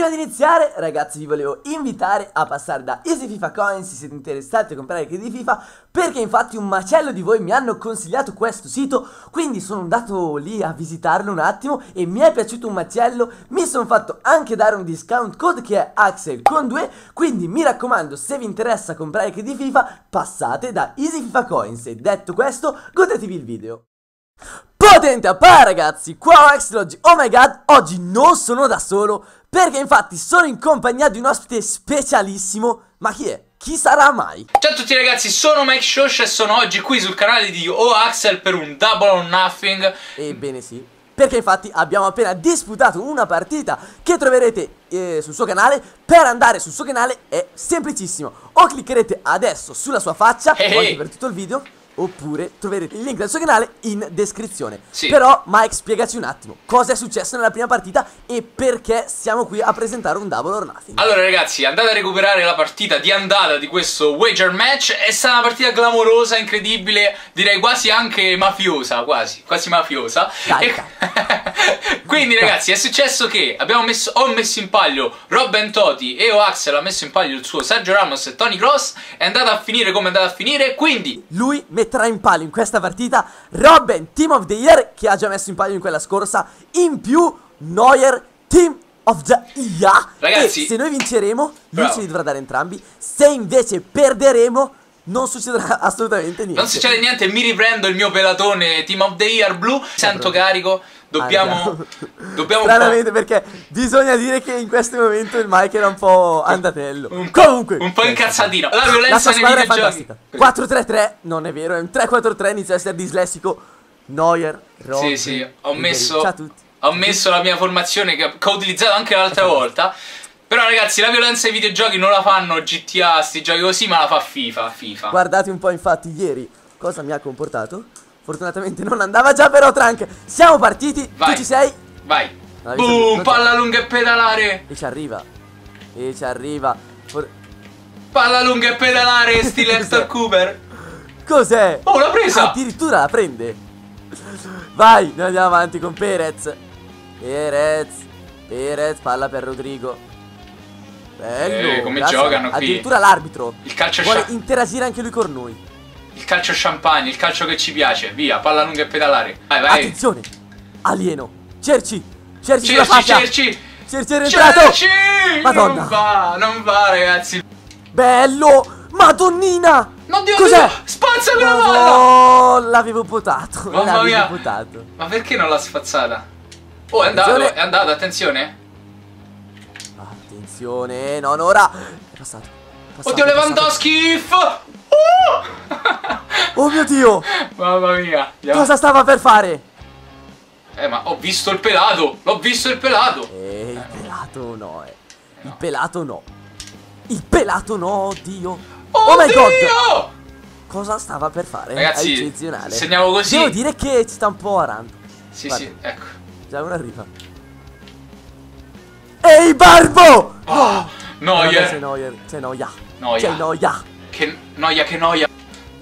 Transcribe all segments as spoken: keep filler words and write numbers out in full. Prima di iniziare, ragazzi, vi volevo invitare a passare da Easy FIFA Coins se siete interessati a comprare crediti di FIFA, perché infatti un macello di voi mi hanno consigliato questo sito, quindi sono andato lì a visitarlo un attimo e mi è piaciuto un macello, mi sono fatto anche dare un discount code che è Axel con due, quindi mi raccomando, se vi interessa comprare crediti di FIFA passate da Easy FIFA Coins. E detto questo, godetevi il video. Potente a par, ragazzi, qua OhAxeel oggi, oh my god, oggi non sono da solo, perché infatti sono in compagnia di un ospite specialissimo. Ma chi è? Chi sarà mai? Ciao a tutti ragazzi, sono MikeShowSha e sono oggi qui sul canale di OhAxeel per un Double or Nothing. Ebbene sì, perché infatti abbiamo appena disputato una partita che troverete eh, sul suo canale. Per andare sul suo canale è semplicissimo, o cliccherete adesso sulla sua faccia, hey, oggi per tutto il video, oppure troverete il link del suo canale in descrizione. Sì. Però Mike, spiegaci un attimo cosa è successo nella prima partita e perché siamo qui a presentare un Double or Nothing. Allora ragazzi, andate a recuperare la partita di andata di questo wager match. È stata una partita clamorosa, incredibile, direi quasi anche mafiosa, quasi, quasi mafiosa. Dai, e... Quindi ragazzi, è successo che abbiamo messo, ho messo in palio Robin Totti e OhAxeel ha messo in palio il suo Sergio Ramos e Toni Kroos. È andata a finire come è andata a finire, quindi lui mette Tra in palio in questa partita Robin, Team of the Year, che ha già messo in palio in quella scorsa. In più Neuer, Team of the Year. Ragazzi, e se noi vinceremo, lui ce li dovrà dare entrambi. Se invece perderemo, non succederà assolutamente niente. Non succede niente, mi riprendo il mio pelatone Team of the Year blu. Sento ah, carico. Dobbiamo, dobbiamo Stranamente perché bisogna dire che in questo momento il Mike era un po' andatello. Un Comunque Un po' incazzatino. La violenza nei videogiochi. quattro tre tre, non è vero, è un tre quattro tre, inizia a essere dislessico. Neuer, Robin. Sì, sì, ho messo, ciao a tutti. Ho messo la mia formazione che ho utilizzato anche l'altra volta. Però ragazzi, la violenza ai videogiochi non la fanno G T A, sti giochi così, ma la fa FIFA, FIFA. Guardate un po' infatti ieri cosa mi ha comportato. Fortunatamente non andava già, però Trank, siamo partiti, vai, tu ci sei? Vai. Boom, palla lunga e pedalare. E ci arriva. E ci arriva. For... Palla lunga e pedalare, stile Hector Cooper. Cos'è? Oh, l'ha presa! Addirittura la prende. Vai, noi andiamo avanti con Perez. Perez. Perez, palla per Rodrigo. Bello. Eh, come grazie. Giocano qui. Addirittura l'arbitro. Il calcio vuole interagire anche lui con noi. Il calcio champagne, il calcio che ci piace. Via, palla lunga e pedalare. Vai, vai. Attenzione, alieno. Cerci, Cerci, Cerci, faccia. Cerci, Cerci, è Cerci. Madonna. Non va, non va ragazzi. Bello, madonnina. No, Dio, cos'è? Spazza quella palla. No, l'avevo potato. Mamma mia, potato. Ma perché non l'ha spazzata? Oh, è andato, è andato, attenzione. Attenzione, non ora. È passato, è passato. Oddio, Lewandowski. Oh mio Dio! Mamma mia! Andiamo. Cosa stava per fare? Eh, ma ho visto il pelato! L'ho visto il pelato! Eh, eh il no. pelato no, eh. eh il no. pelato no! Il pelato no, oddio! Oh, oh my god! Cosa stava per fare? Ragazzi, è eccezionale! Segniamo così! Devo dire che ci sta un po' arando! Sì, guarda, sì, ecco! Già una arriva! Ehi, Barbo! Oh, Neuer! C'è Neuer! C'è Noia! Noia! C'è Noia! Che noia, che noia!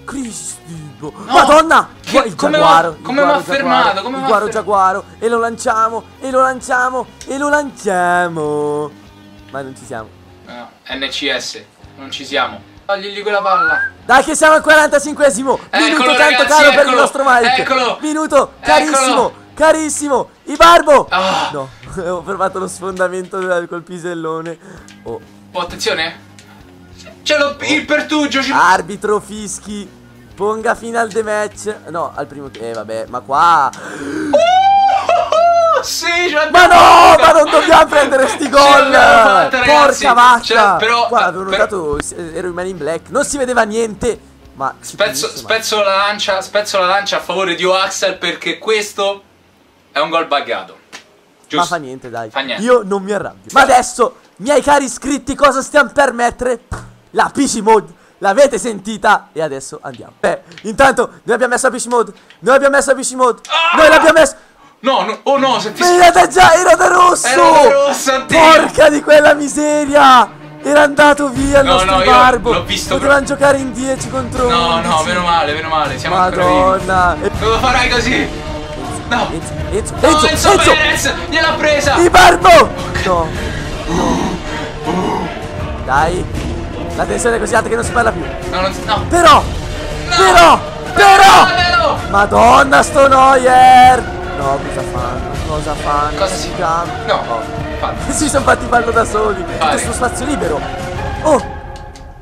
Cristibo! No. Madonna! Che, il come Jaguaro, va, come va fermato? Come Jaguaro, va Jaguaro, e lo lanciamo, e lo lanciamo, e lo lanciamo! Ma non ci siamo. No, N C S, non ci siamo. Togligli quella palla! Dai che siamo al quarantacinquesimo! Minuto tanto ragazzi, caro eccolo, per il nostro Mike! Eccolo! Minuto carissimo, eccolo. carissimo! Ibarbo! Ah. No, ho fermato lo sfondamento col pisellone. Oh, oh attenzione! C'è lo, il pertugio. Arbitro fischi. Ponga fine al the match. No, al primo. Eh vabbè, ma qua oh, sì, ma no, ma non dobbiamo prendere sti gol. Porca vacca. Però guarda, avevo notato, per... ero in man in black. Non si vedeva niente. Ma spezzo, spezzo la lancia, spezzo la lancia a favore di OhAxeel, perché questo è un gol buggato. Giusto? Ma fa niente, dai, fa niente. Io non mi arrabbio. Ma adesso, miei cari iscritti, cosa stiamo per mettere? La P C Mode, l'avete sentita? E adesso andiamo. Beh, intanto noi abbiamo messo la P C Mode. Noi abbiamo messo la P C Mode. Ah! Noi l'abbiamo messo. No, no, oh no, senti. Era già, era da rosso. Era da rosso, Dio. Porca di quella miseria. Era andato via il no, nostro no, Barbo. L'ho visto. Potevano però... giocare in dieci contro uno. No, undici. No, meno male, meno male. Siamo Madonna. ancora vivi. Non lo farai così. No. Enzo, Enzo, Enzo, Enzo. Enzo. Enzo. Gliel'ha presa. Di Barbo. No. Dai. La tensione è così alta che non si parla più. No, non si... No. Però. No. Però. Però. No, no. Madonna sto Neuer. No, cosa fanno? Cosa fanno? Cosa si chiama? No. No. Si sono fatti ballo da soli. Questo spazio libero. Oh.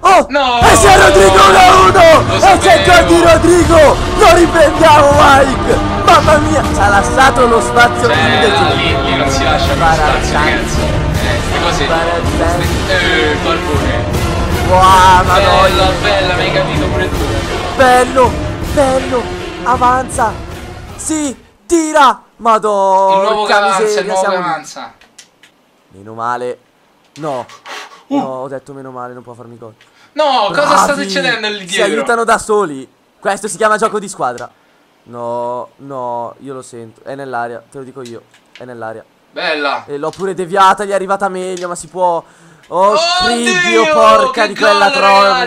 Oh. No. E se Rodrigo uno a uno. E c'è il gol di Rodrigo. Lo riprendiamo, Mike. Mamma mia. Ci ha lasciato lo spazio libero. Cioè, lì, lì non si lascia lo spazio, ragazzi. Così. Eh, qualcuno. Wow, madonna, bella, mi hai capito pure tu. Bello, bello, avanza. Sì, tira. Madonna. Il nuovo che avanza, il nuovo che avanza. Meno male. No. Uh. No, ho detto meno male, non può farmi gol. No, bravi. Cosa sta succedendo lì dietro? Si aiutano da soli. Questo si chiama gioco di squadra. No, no, io lo sento. È nell'aria, te lo dico io. È nell'aria. Bella. E l'ho pure deviata, gli è arrivata meglio, ma si può... Oh, Oddio, porca di quella trova.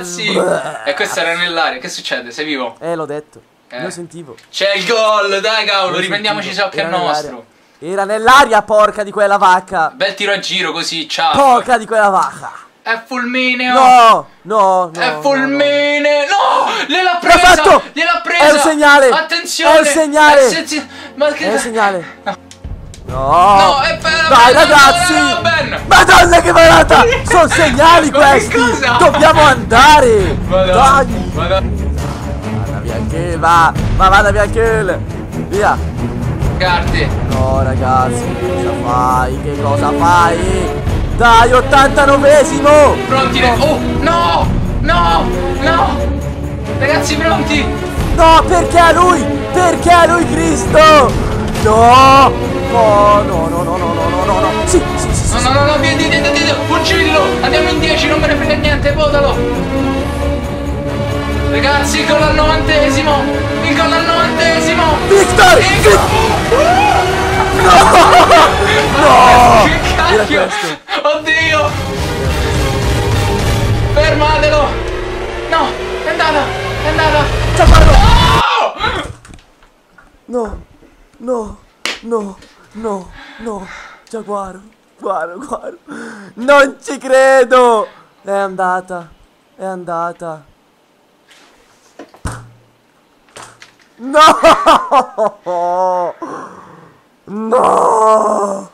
E questa era nell'aria, che succede? Sei vivo? Eh, l'ho detto, eh. Lo sentivo. C'è il gol, dai cavolo, riprendiamoci ciò che è nostro. Era nell'aria, porca di quella vacca. Bel tiro a giro così, ciao. Porca di quella vacca. È fulmineo. No, no, no. È fulmineo. No, no. Gliel'ha presa, gliel'ha presa. È un segnale. Attenzione. È un segnale. È, senzi... ma che... è un segnale. No. No, no, è per... Dai ragazzi, madonna che parata. Sono segnali questi. Dobbiamo andare. Madonna, dai. Madonna. Vada via Kill, va. Ma vada via Kill. Via Carte. No ragazzi, che cosa fai? Che cosa fai? Dai, ottantanovesimo. Pronti? No. Oh, no. No. No. Ragazzi pronti. No, perché a lui? Perché a lui Cristo? No. No, no, no, no, no, no, no, no, sì, sì, sì, no, sì, no, no, no, via, via, via, via, fuggillo, andiamo in dieci, non me ne frega niente, votalo. Ragazzi, il gol al novantesimo, il gol al novantesimo. Victor! Victor! No! No! Che cacchio! Oddio! Fermatelo! No, è andata, è andata. C'è parlo! No, no. No, no, no, Giaguaro, guaro, guaro, non ci credo, è andata, è andata. No, no.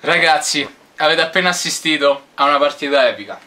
Ragazzi, avete appena assistito a una partita epica.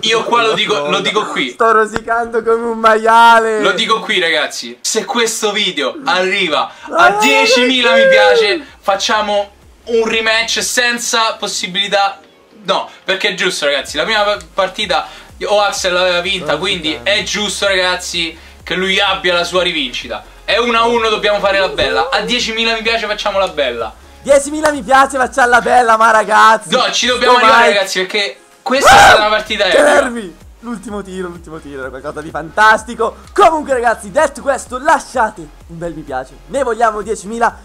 Io qua lo dico, lo dico qui. Sto rosicando come un maiale. Lo dico qui ragazzi. Se questo video arriva a diecimila mi piace, facciamo un rematch senza possibilità. No, perché è giusto ragazzi. La prima partita OhAxel l'aveva vinta, quindi è giusto ragazzi che lui abbia la sua rivincita. È uno a uno, dobbiamo fare la bella. A diecimila mi piace facciamo la bella. diecimila mi piace facciamo la bella, ma ragazzi. No, ci dobbiamo arrivare ragazzi perché... Questa ah, è stata una partita epica. L'ultimo tiro, l'ultimo tiro era qualcosa di fantastico. Comunque ragazzi, detto questo, lasciate un bel mi piace. Ne vogliamo diecimila.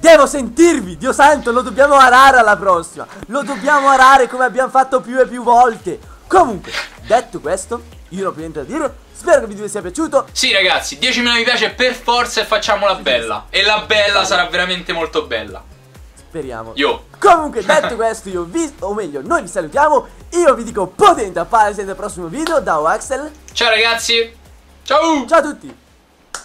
Devo sentirvi, Dio santo, lo dobbiamo arare alla prossima. Lo dobbiamo arare come abbiamo fatto più e più volte. Comunque, detto questo, io non ho più niente da dire. Spero che il video sia piaciuto. Sì ragazzi, diecimila mi piace per forza e facciamo la bella. E la bella sarà veramente molto bella. Speriamo. Io. Comunque detto questo io vi, o meglio noi vi salutiamo. Io vi dico potente a fare nel prossimo video da OhAxel. Ciao ragazzi. Ciao. Ciao a tutti.